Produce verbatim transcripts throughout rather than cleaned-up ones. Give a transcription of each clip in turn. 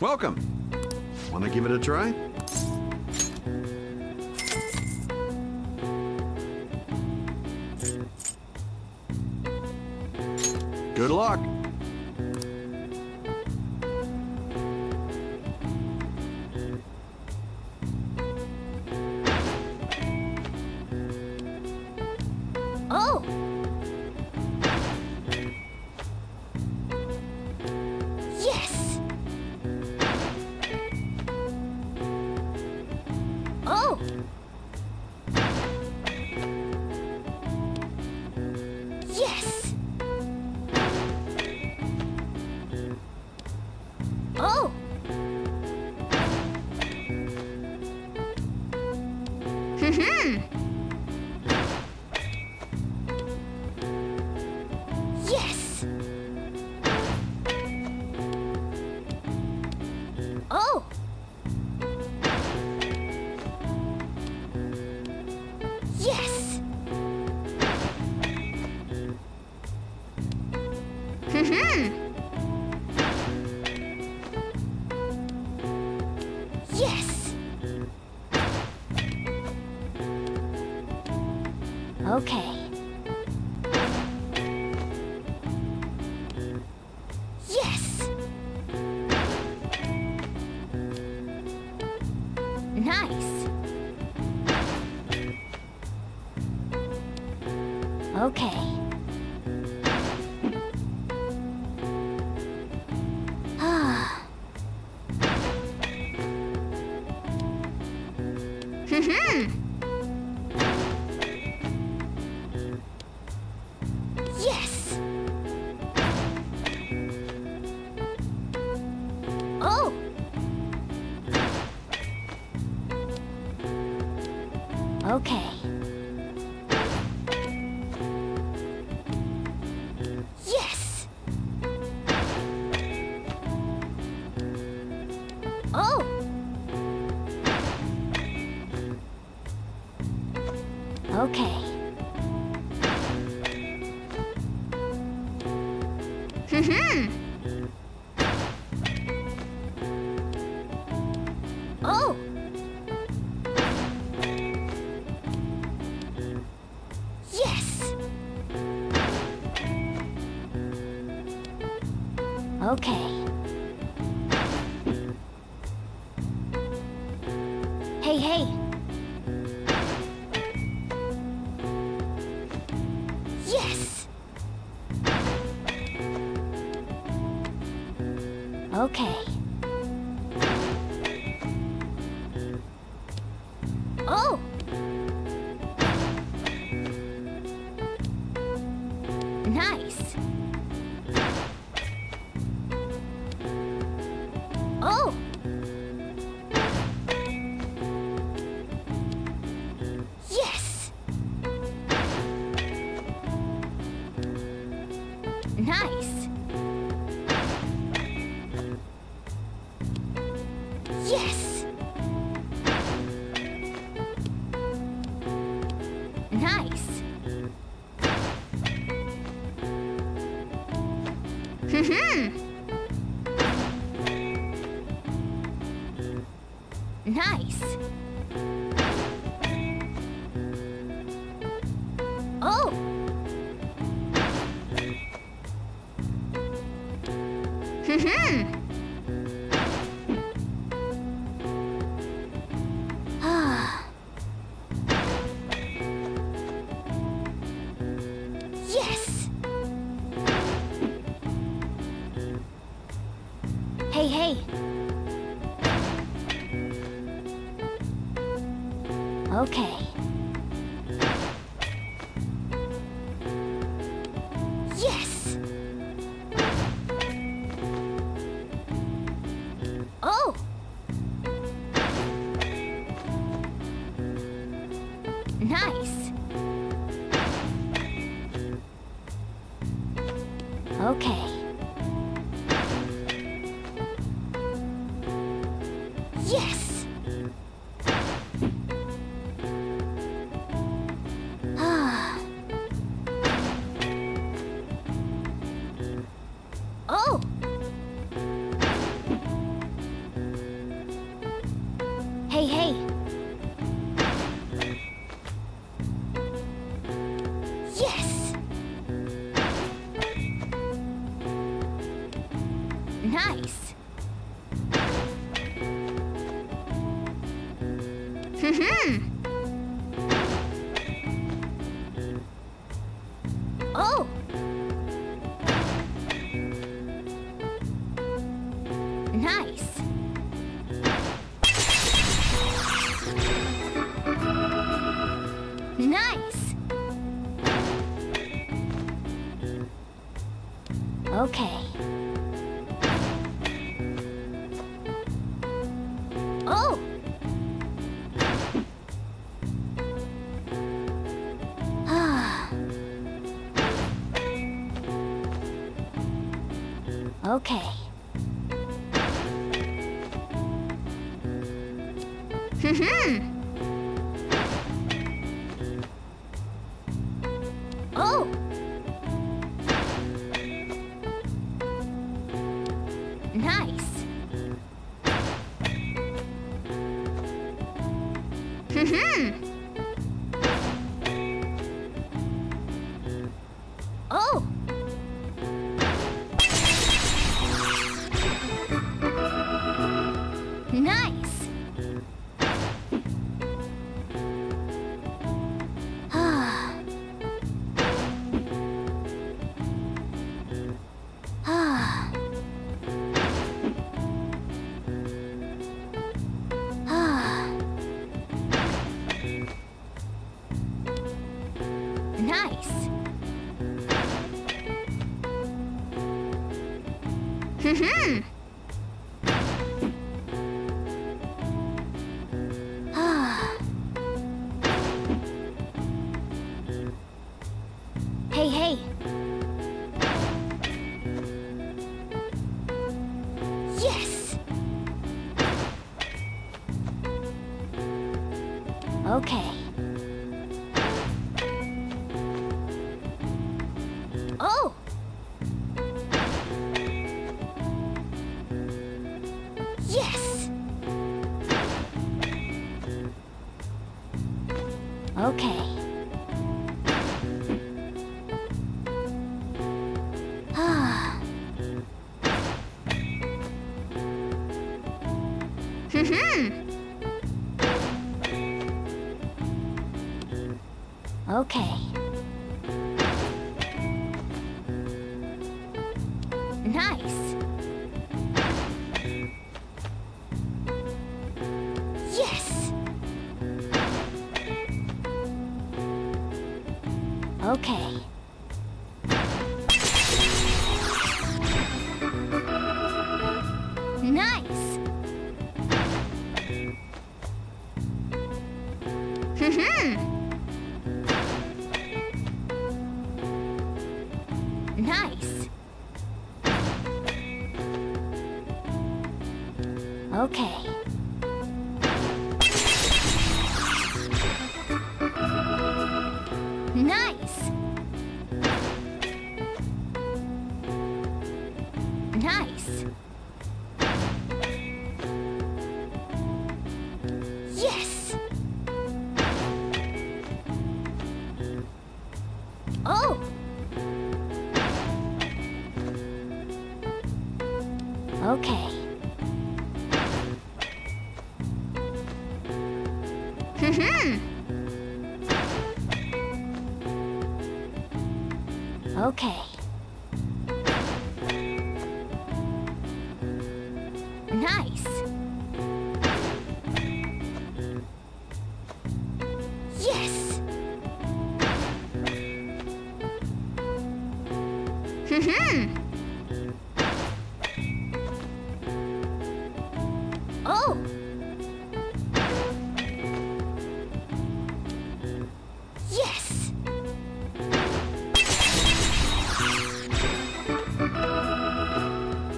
Welcome. Want to give it a try? Good luck. Okay. Yes! Nice! Okay. Ah. Hmm. Okay. Yes! Oh! Okay. Hmm. Oh! Okay. Hey, hey. Yes. Okay. Oh. Nice. Oh! Yes! Nice! Yes! Nice! Hmm. Nice. Oh. Ah. Yes. Hey, hey. Okay. Yes! Oh! Nice! Okay. Yes! nice. Hmm. Oh. Nice. Nice. Okay. Oh. Okay. Hmm. Oh. Nice. Hmm. Oh. Nice. Ah. Ah. Ah. Nice. Hmm. Hey, hey. Yes. Okay. Oh. Yes. Okay. Okay. Nice. Yes. Okay. Nice. Nice. Okay. Nice. Nice. Yes. Oh. Okay. Hmm. Okay. Nice. Yes. Hmm. Oh. Yes.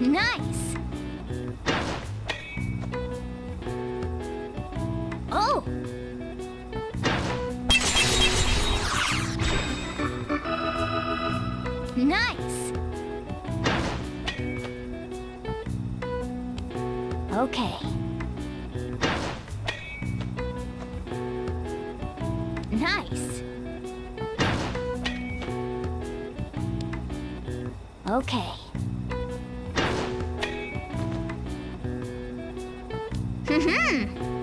Nice. Oh. Nice. Okay. Nice. Okay. Mm-hmm.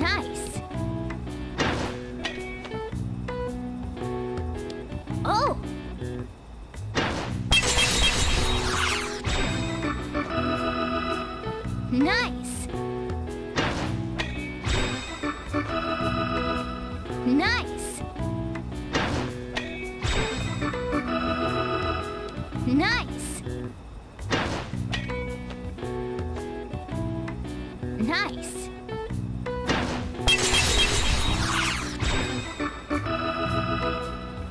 Nice. Oh. Nice. Nice. Nice. Nice.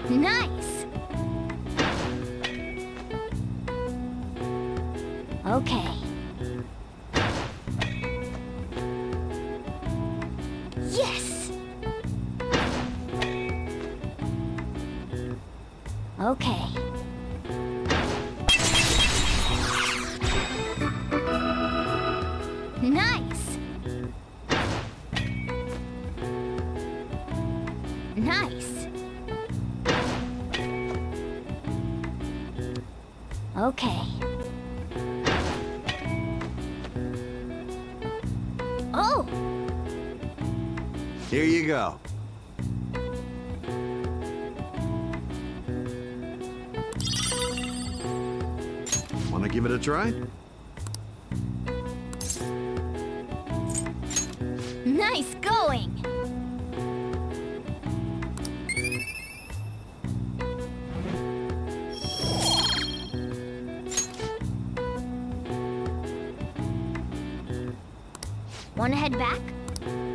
Nice. Okay. Yes. Okay. Nice. Nice. Okay. Oh. Here you go. Want to give it a try? Nice going. Want to head back?